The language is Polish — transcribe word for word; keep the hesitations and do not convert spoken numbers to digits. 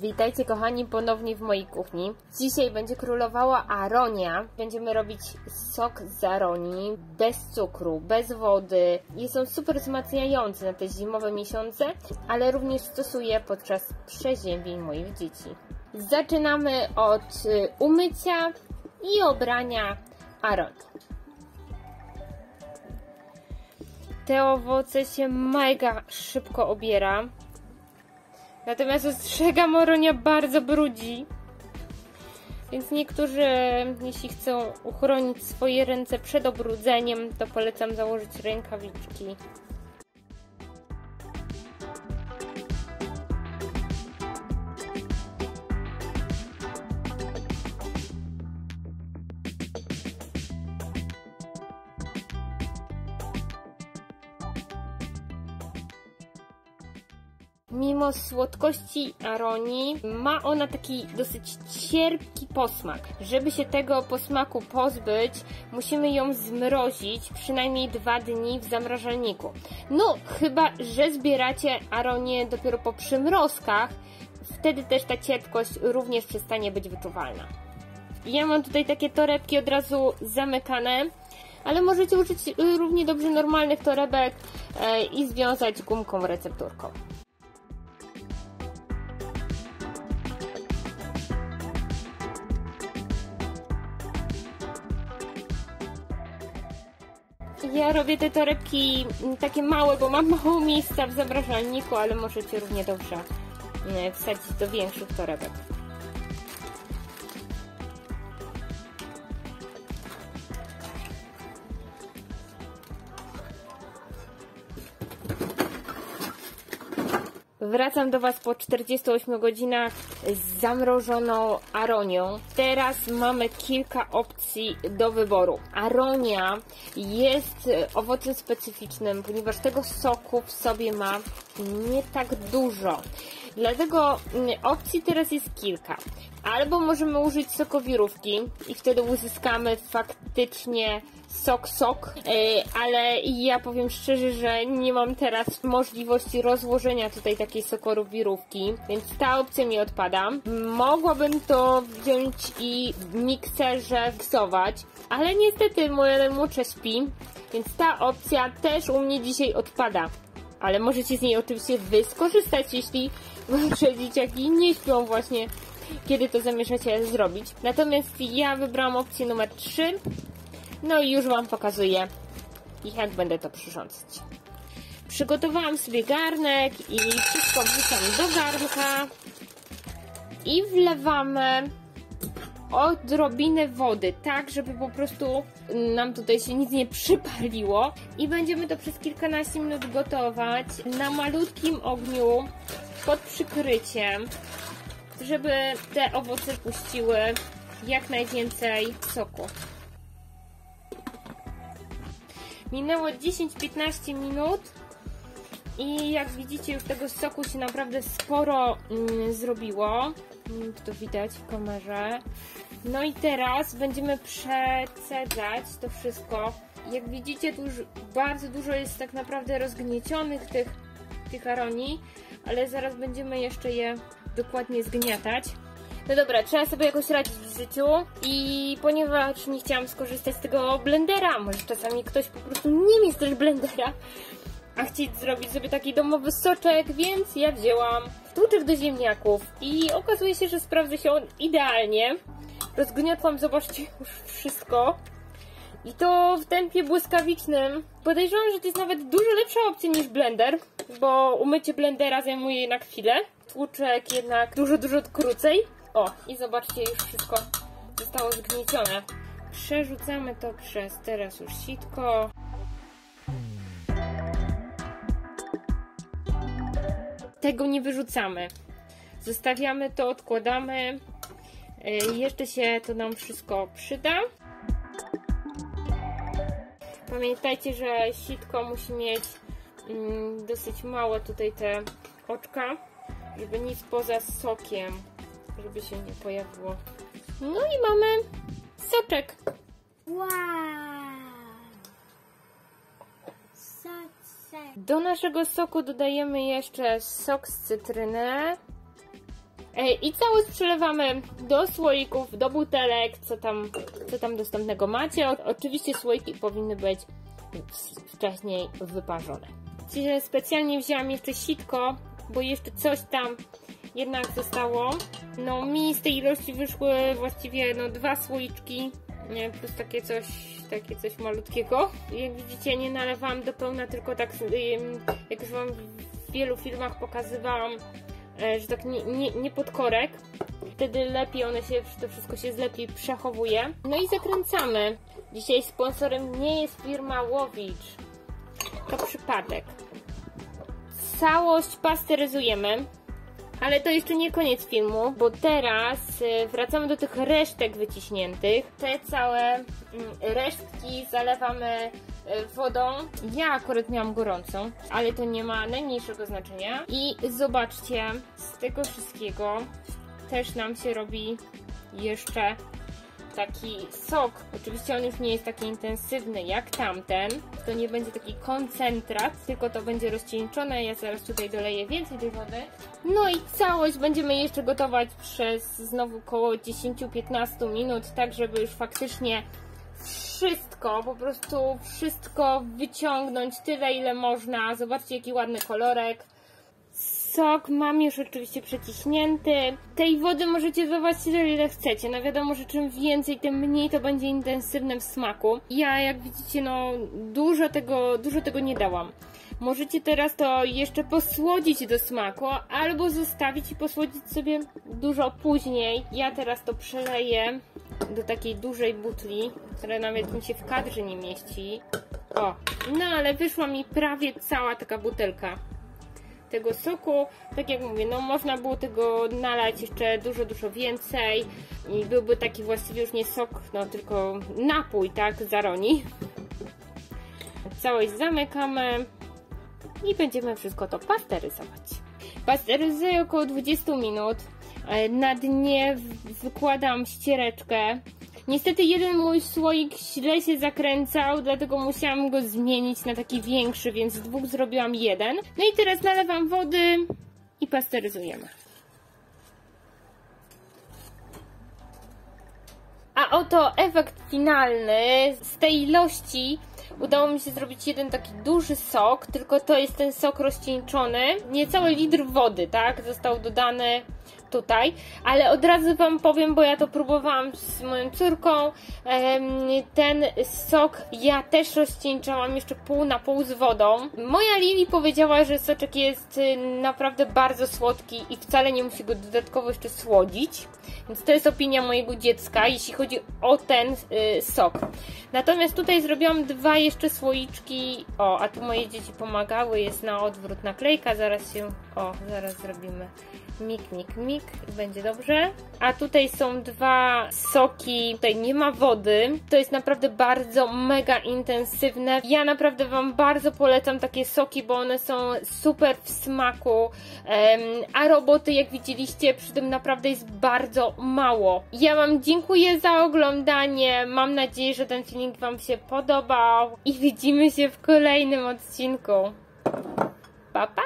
Witajcie kochani ponownie w mojej kuchni. Dzisiaj będzie królowała aronia. Będziemy robić sok z aronii, bez cukru, bez wody. I są super wzmacniające na te zimowe miesiące, ale również stosuję podczas przeziębień moich dzieci. Zaczynamy od umycia i obrania aronii. Te owoce się mega szybko obiera. Natomiast ostrzegam, aronia bardzo brudzi. Więc niektórzy, jeśli chcą uchronić swoje ręce przed obrudzeniem, to polecam założyć rękawiczki. Mimo słodkości aronii ma ona taki dosyć cierpki posmak. Żeby się tego posmaku pozbyć, musimy ją zmrozić przynajmniej dwa dni w zamrażalniku. No, chyba że zbieracie aronię dopiero po przymrozkach, wtedy też ta cierpkość również przestanie być wyczuwalna. Ja mam tutaj takie torebki od razu zamykane, ale możecie użyć równie dobrze normalnych torebek i związać gumką recepturką. Ja robię te torebki takie małe, bo mam mało miejsca w zamrażalniku, ale możecie równie dobrze wsadzić do większych torebek. Wracam do Was po czterdziestu ośmiu godzinach z zamrożoną aronią. Teraz mamy kilka opcji do wyboru. Aronia jest owocem specyficznym, ponieważ tego soku w sobie ma nie tak dużo. Dlatego opcji teraz jest kilka. Albo możemy użyć sokowirówki i wtedy uzyskamy faktycznie sok, sok, ale ja powiem szczerze, że nie mam teraz możliwości rozłożenia tutaj takiej sokowirówki, więc ta opcja mi odpada. Mogłabym to wziąć i w mikserze miksować, ale niestety moja najmłodsza śpi, więc ta opcja też u mnie dzisiaj odpada. Ale możecie z niej oczywiście wy skorzystać, jeśli wasze dzieciaki nie śpią właśnie, kiedy to zamierzacie zrobić. Natomiast ja wybrałam opcję numer trzy, no i już Wam pokazuję, jak będę to przyrządzać. Przygotowałam sobie garnek i wszystko wrzucam do garnka i wlewamy odrobinę wody, tak żeby po prostu nam tutaj się nic nie przypaliło i będziemy to przez kilkanaście minut gotować na malutkim ogniu pod przykryciem, żeby te owoce puściły jak najwięcej soku. Minęło dziesięć do piętnastu minut i jak widzicie już tego soku się naprawdę sporo mm, zrobiło. To widać w kamerze. No i teraz będziemy przecedzać to wszystko. Jak widzicie, tu już bardzo dużo jest tak naprawdę rozgniecionych tych, tych aronii, ale zaraz będziemy jeszcze je dokładnie zgniatać. No dobra, trzeba sobie jakoś radzić w życiu i ponieważ nie chciałam skorzystać z tego blendera, może czasami ktoś po prostu nie mieć też blendera, a chcieć zrobić sobie taki domowy soczek, więc ja wzięłam tłuczek do ziemniaków i okazuje się, że sprawdza się on idealnie. Rozgniotłam, zobaczcie, już wszystko i to w tempie błyskawicznym. Podejrzewam, że to jest nawet dużo lepsza opcja niż blender, bo umycie blendera zajmuje jednak chwilę, tłuczek jednak dużo, dużo krócej. O, i zobaczcie, już wszystko zostało zgniecione. Przerzucamy to przez teraz już sitko. Tego nie wyrzucamy. Zostawiamy to, odkładamy. Jeszcze się to nam wszystko przyda. Pamiętajcie, że sitko musi mieć dosyć małe tutaj te oczka, żeby nic poza sokiem, żeby się nie pojawiło. No i mamy soczek. Wow! Do naszego soku dodajemy jeszcze sok z cytryny I całość przelewamy do słoików, do butelek, co tam, co tam dostępnego macie. Oczywiście słoiki powinny być wcześniej wyparzone. Dzisiaj specjalnie wzięłam jeszcze sitko, bo jeszcze coś tam jednak zostało. No mi z tej ilości wyszły właściwie no, dwa słoiczki, plus takie coś, takie coś malutkiego. Jak widzicie, nie nalewałam do pełna, tylko tak, jak już wam w wielu filmach pokazywałam, że tak nie, nie, nie pod korek. Wtedy lepiej one się, to wszystko się lepiej przechowuje. No i zakręcamy. Dzisiaj sponsorem nie jest firma Łowicz. To przypadek. Całość pasteryzujemy. Ale to jeszcze nie koniec filmu, bo teraz wracamy do tych resztek wyciśniętych. Te całe resztki zalewamy wodą. Ja akurat miałam gorącą, ale to nie ma najmniejszego znaczenia. I zobaczcie, z tego wszystkiego też nam się robi jeszcze taki sok. Oczywiście on już nie jest taki intensywny jak tamten. To nie będzie taki koncentrat, tylko to będzie rozcieńczone. Ja zaraz tutaj doleję więcej tej wody. No i całość będziemy jeszcze gotować przez znowu około dziesięć do piętnastu minut, tak żeby już faktycznie wszystko, po prostu wszystko wyciągnąć, tyle ile można. Zobaczcie, jaki ładny kolorek. Sok mam już oczywiście przeciśnięty. Tej wody możecie wywać tyle, ile chcecie. No wiadomo, że czym więcej, tym mniej to będzie intensywne w smaku. Ja, jak widzicie, no dużo tego, dużo tego nie dałam. Możecie teraz to jeszcze posłodzić do smaku, albo zostawić i posłodzić sobie dużo później. Ja teraz to przeleję do takiej dużej butli, która nawet mi się w kadrze nie mieści. O, no ale wyszła mi prawie cała taka butelka tego soku. Tak jak mówię, no można było tego nalać jeszcze dużo, dużo więcej i byłby taki właściwie już nie sok, no tylko napój, tak, zaroni. Całość zamykamy i będziemy wszystko to pasteryzować. Pasteryzuję około dwudziestu minut. Na dnie wykładam ściereczkę. Niestety jeden mój słoik źle się zakręcał, dlatego musiałam go zmienić na taki większy, więc z dwóch zrobiłam jeden. No i teraz nalewam wody i pasteryzujemy. A oto efekt finalny. Z tej ilości udało mi się zrobić jeden taki duży sok, tylko to jest ten sok rozcieńczony. Niecały litr wody, tak, został dodany tutaj, ale od razu wam powiem, bo ja to próbowałam z moją córką. Ten sok ja też rozcieńczałam jeszcze pół na pół z wodą. Moja Lili powiedziała, że soczek jest naprawdę bardzo słodki i wcale nie musi go dodatkowo jeszcze słodzić, więc to jest opinia mojego dziecka, jeśli chodzi o ten sok. Natomiast tutaj zrobiłam dwa jeszcze słoiczki. O, a tu moje dzieci pomagały, jest na odwrót naklejka, zaraz się, o, zaraz zrobimy mik, mik, mik i będzie dobrze. A tutaj są dwa soki, tutaj nie ma wody. To jest naprawdę bardzo mega intensywne. Ja naprawdę wam bardzo polecam takie soki, bo one są super w smaku, a roboty, jak widzieliście, przy tym naprawdę jest bardzo mało. Ja wam dziękuję za oglądanie, mam nadzieję, że ten filmik wam się podobał i widzimy się w kolejnym odcinku. Pa, pa!